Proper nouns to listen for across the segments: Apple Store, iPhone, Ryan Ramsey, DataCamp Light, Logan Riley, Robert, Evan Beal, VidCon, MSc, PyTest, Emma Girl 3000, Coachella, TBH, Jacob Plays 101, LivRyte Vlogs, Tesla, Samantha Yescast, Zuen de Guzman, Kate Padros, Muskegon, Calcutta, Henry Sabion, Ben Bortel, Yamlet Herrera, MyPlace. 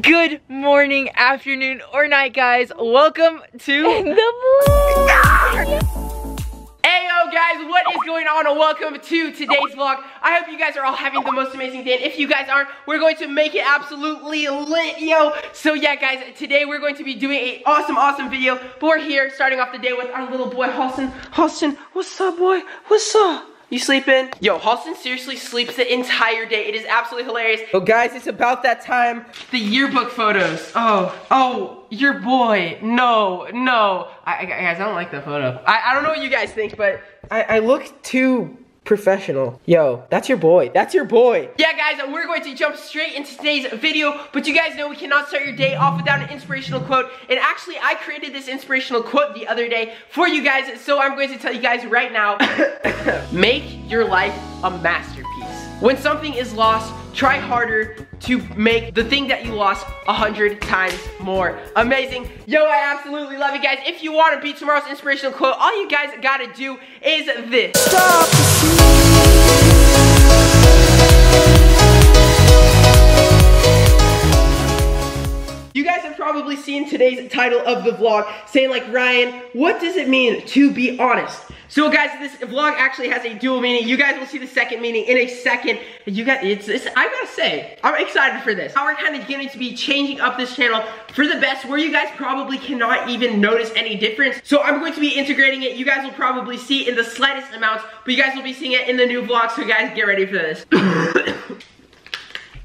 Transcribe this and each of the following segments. Good morning, afternoon, or night, guys. Welcome to the vlog. Heyo guys, what is going on? Welcome to today's vlog. I hope you guys are all having the most amazing day. And if you guys aren't, we're going to make it absolutely lit, yo. So yeah guys, today we're going to be doing an awesome video. But we're here starting off the day with our little boy Halston. Halston, what's up boy? What's up? You sleeping? Yo, Halston seriously sleeps the entire day. It is absolutely hilarious. Oh guys, it's about that time. The yearbook photos. Oh, your boy. No. Guys, I don't like that photo. I don't know what you guys think, but I look too professional. Yo, that's your boy. That's your boy. Yeah, guys, we're going to jump straight into today's video, but you guys know we cannot start your day off without an inspirational quote. And actually, I created this inspirational quote the other day for you guys, so I'm going to tell you guys right now. Make your life a masterpiece. When something is lost, try harder to make the thing that you lost 100 times more amazing. Yo, I absolutely love it, guys. If you want to be tomorrow's inspirational quote, all you guys gotta do is this. You guys have probably seen today's title of the vlog saying like, Ryan, what does it mean to be honest? So guys, this vlog actually has a dual meaning. You guys will see the second meaning in a second. You guys, I gotta say, I'm excited for this. How we're kind of going to be changing up this channel for the best, where you guys probably cannot even notice any difference. So I'm going to be integrating it. You guys will probably see in the slightest amounts, but you guys will be seeing it in the new vlog. So guys, get ready for this.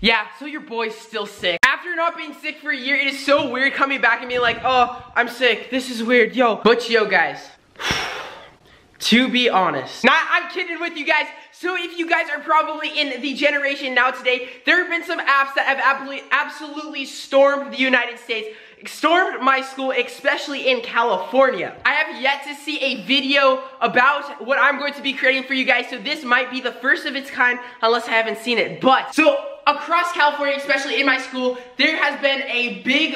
Yeah, so your boy's still sick. After not being sick for a year, it is so weird coming back and being like, oh, I'm sick. This is weird, yo. But yo, guys. To be honest. Nah, I'm kidding with you guys. So if you guys are probably in the generation now today, there have been some apps that have absolutely stormed the United States, stormed my school, especially in California. I have yet to see a video about what I'm going to be creating for you guys, so this might be the first of its kind, unless I haven't seen it. But, so across California, especially in my school, there has been a big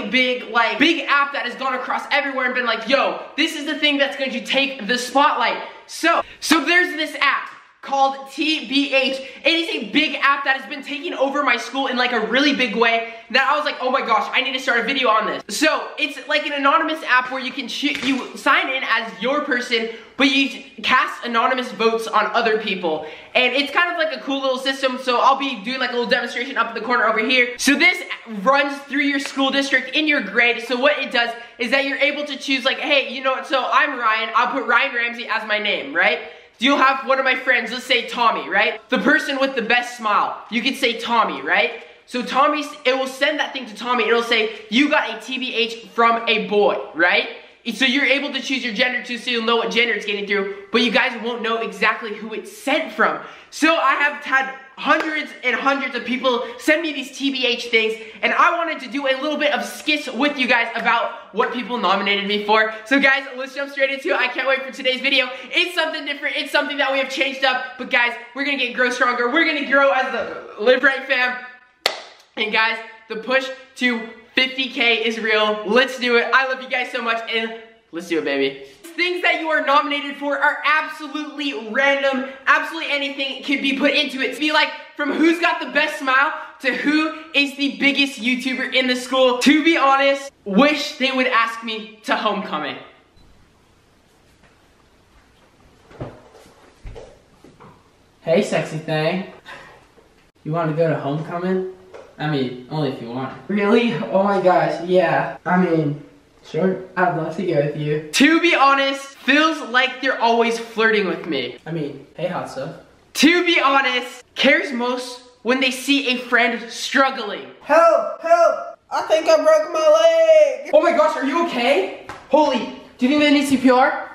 app that has gone across everywhere and been like, yo, this is the thing that's going to take the spotlight. So there's this app called TBH. It is a big app that has been taking over my school in like a really big way that I was like, oh my gosh, I need to start a video on this. So it's like an anonymous app where you sign in as your person, but you cast anonymous votes on other people. And it's kind of like a cool little system, so I'll be doing like a little demonstration up in the corner over here. So this runs through your school district in your grade. So what it does is that you're able to choose like, hey, you know what, so I'm Ryan, I'll put Ryan Ramsey as my name, right? You'll have one of my friends, let's say Tommy, right? The person with the best smile. You could say Tommy, right? So Tommy, it will send that thing to Tommy. It'll say, you got a TBH from a boy, right? So you're able to choose your gender too, so you'll know what gender it's getting through, but you guys won't know exactly who it's sent from. So I have had hundreds and hundreds of people send me these TBH things, and I wanted to do a little bit of skits with you guys about what people nominated me for. So guys, let's jump straight into it. I can't wait for today's video. It's something different. It's something that we have changed up, but guys, we're gonna grow stronger. We're gonna grow as the LivRyte fam. And guys, the push to 50K is real. Let's do it. I love you guys so much, and let's do it, baby. Things that you are nominated for are absolutely random. Absolutely anything can be put into it. To be like, from who's got the best smile to who is the biggest YouTuber in the school. To be honest, wish they would ask me to homecoming. Hey, sexy thing. You want to go to homecoming? I mean, only if you want. Really? Oh my gosh, yeah. I mean, sure, I'd love to go with you. To be honest, feels like they're always flirting with me. I mean, hey, hot stuff. To be honest, cares most when they see a friend struggling. Help, help, I think I broke my leg. Oh my gosh, are you okay? Holy, do you think they need CPR?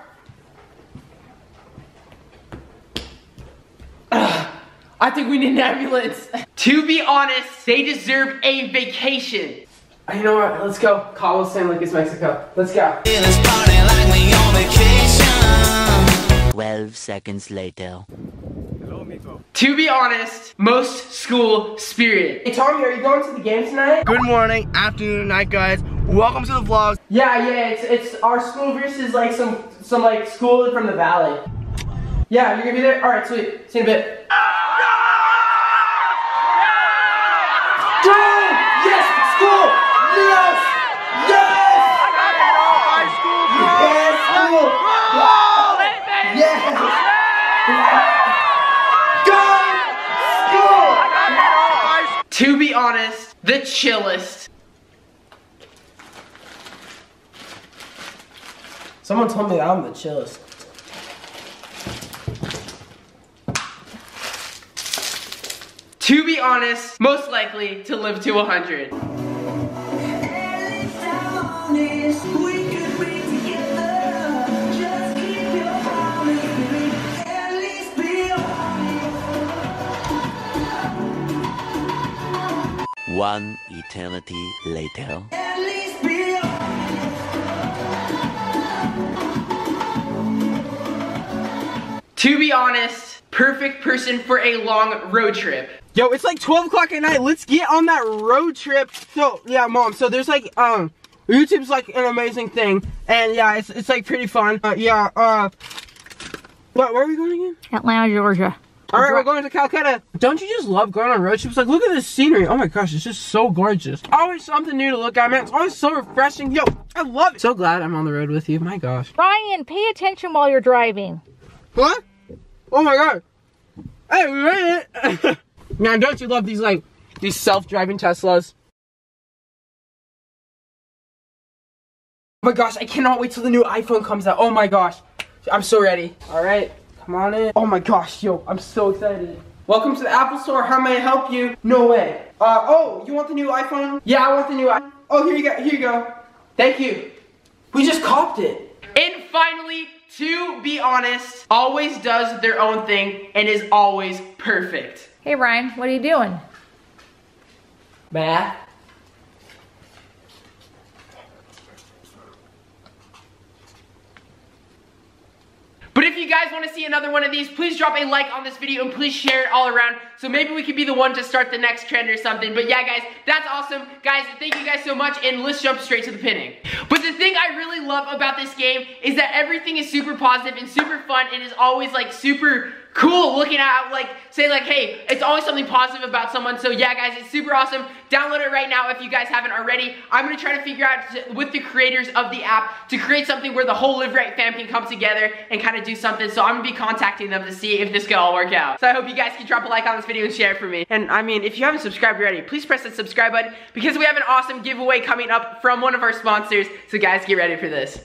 I think we need an ambulance. To be honest, they deserve a vacation. You know what? Let's go. Call San Lucas, Mexico. Let's go. 12 seconds later. Hello, Miko. To be honest, most school spirit. Hey, Tommy, are you going to the game tonight? Good morning, afternoon, night, guys. Welcome to the vlog. Yeah, it's our school versus like some like school from the valley. Yeah, you're gonna be there? All right, sweet. See you in a bit. Yes, school! the chillest. Someone told me I'm the chillest. To be honest, most likely to live to 100. One eternity later. To be honest, perfect person for a long road trip. Yo, it's like 12 o'clock at night. Let's get on that road trip. So, yeah, Mom, so there's like, YouTube's like an amazing thing. And yeah, it's like pretty fun. Where are we going again? Atlanta, Georgia. Alright, we're going to Calcutta. Don't you just love going on road trips? Like, look at this scenery. Oh my gosh, it's just so gorgeous. Always something new to look at, man. It's always so refreshing. Yo, I love it. So glad I'm on the road with you. My gosh. Ryan, pay attention while you're driving. What? Oh my god. Hey, we made it. Man, don't you love these, like, these self-driving Teslas? Oh my gosh, I cannot wait till the new iPhone comes out. Oh my gosh. I'm so ready. Alright. Come on in. Oh my gosh, yo, I'm so excited. Welcome to the Apple Store. How may I help you? No way. Oh, you want the new iPhone? Yeah, I want the new iPhone. Oh, here you go. Thank you. We just copped it. And finally, to be honest, always does their own thing and is always perfect. Hey, Ryan, what are you doing? Math. But if you guys want to see another one of these, please drop a like on this video and please share it all around so maybe we could be the one to start the next trend or something. But yeah, guys, that's awesome. Guys, thank you guys so much, and let's jump straight to the pinning. But the thing I really love about this game is that everything is super positive and super fun and is always like super cool looking at, like, say like, hey, it's always something positive about someone. So yeah, guys, it's super awesome. Download it right now if you guys haven't already. I'm gonna try to figure out with the creators of the app to create something where the whole LivRyte fam can come together and kind of do something. So I'm gonna be contacting them to see if this could all work out. So I hope you guys can drop a like on this video and share it for me. And I mean, if you haven't subscribed already, please press that subscribe button because we have an awesome giveaway coming up from one of our sponsors. So guys, get ready for this.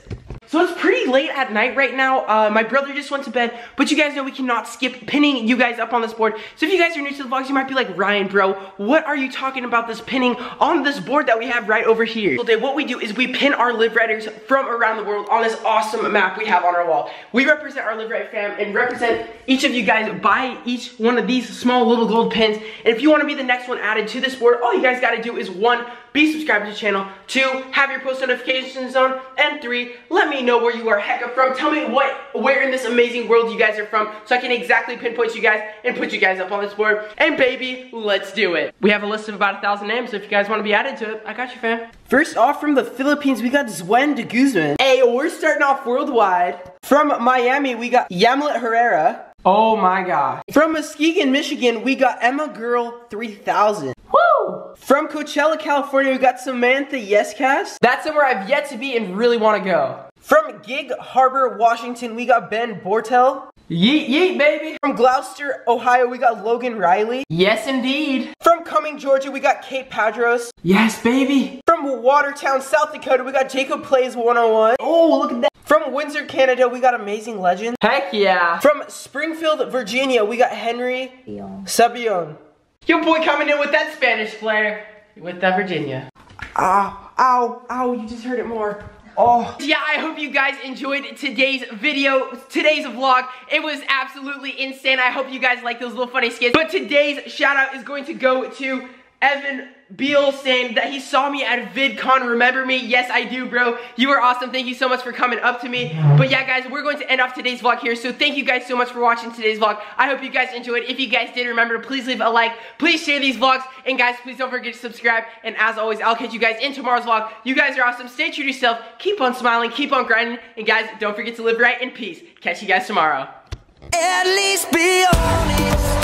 So it's pretty late at night right now. My brother just went to bed, but you guys know we cannot skip pinning you guys up on this board. So if you guys are new to the vlogs, you might be like, Ryan, bro, what are you talking about this pinning on this board that we have right over here? So today, what we do is we pin our LivRyters from around the world on this awesome map we have on our wall. We represent our LivRyte fam and represent each of you guys by each one of these small little gold pins. And if you wanna be the next one added to this board, all you guys gotta do is 1, be subscribed to the channel, 2, have your post notifications on, and 3, let me know where you are hecka from. Tell me where in this amazing world you guys are from so I can exactly pinpoint you guys and put you guys up on this board. And baby, let's do it. We have a list of about 1,000 names, so if you guys want to be added to it, I got you, fam. First off, from the Philippines, we got Zuen de Guzman. Hey, we're starting off worldwide. From Miami, we got Yamlet Herrera. Oh my god. From Muskegon, Michigan, we got Emma Girl 3000. Woo! From Coachella, California, we got Samantha Yescast. That's somewhere I've yet to be and really want to go. From Gig Harbor, Washington, we got Ben Bortel. Yeet, yeet, baby. From Gloucester, Ohio, we got Logan Riley. Yes, indeed. From Cumming, Georgia, we got Kate Padros. Yes, baby. From Watertown, South Dakota, we got Jacob Plays 101. Oh, look at that. From Windsor, Canada, we got Amazing Legend. Heck yeah. From Springfield, Virginia, we got Henry Sabion. Your boy coming in with that Spanish flair. With that Virginia. Ow, ow, you just heard it more. Oh. Yeah, I hope you guys enjoyed today's video, today's vlog. It was absolutely insane. I hope you guys like those little funny skits. But today's shout out is going to go to Evan Beal saying that he saw me at VidCon. Remember me? Yes, I do, bro. You are awesome. Thank you so much for coming up to me. But yeah, guys, we're going to end off today's vlog here. So thank you guys so much for watching today's vlog. I hope you guys enjoyed. If you guys did, remember to please leave a like. Please share these vlogs. And guys, please don't forget to subscribe. And as always, I'll catch you guys in tomorrow's vlog. You guys are awesome. Stay true to yourself. Keep on smiling. Keep on grinding. And guys, don't forget to live right in peace. Catch you guys tomorrow. At least be honest.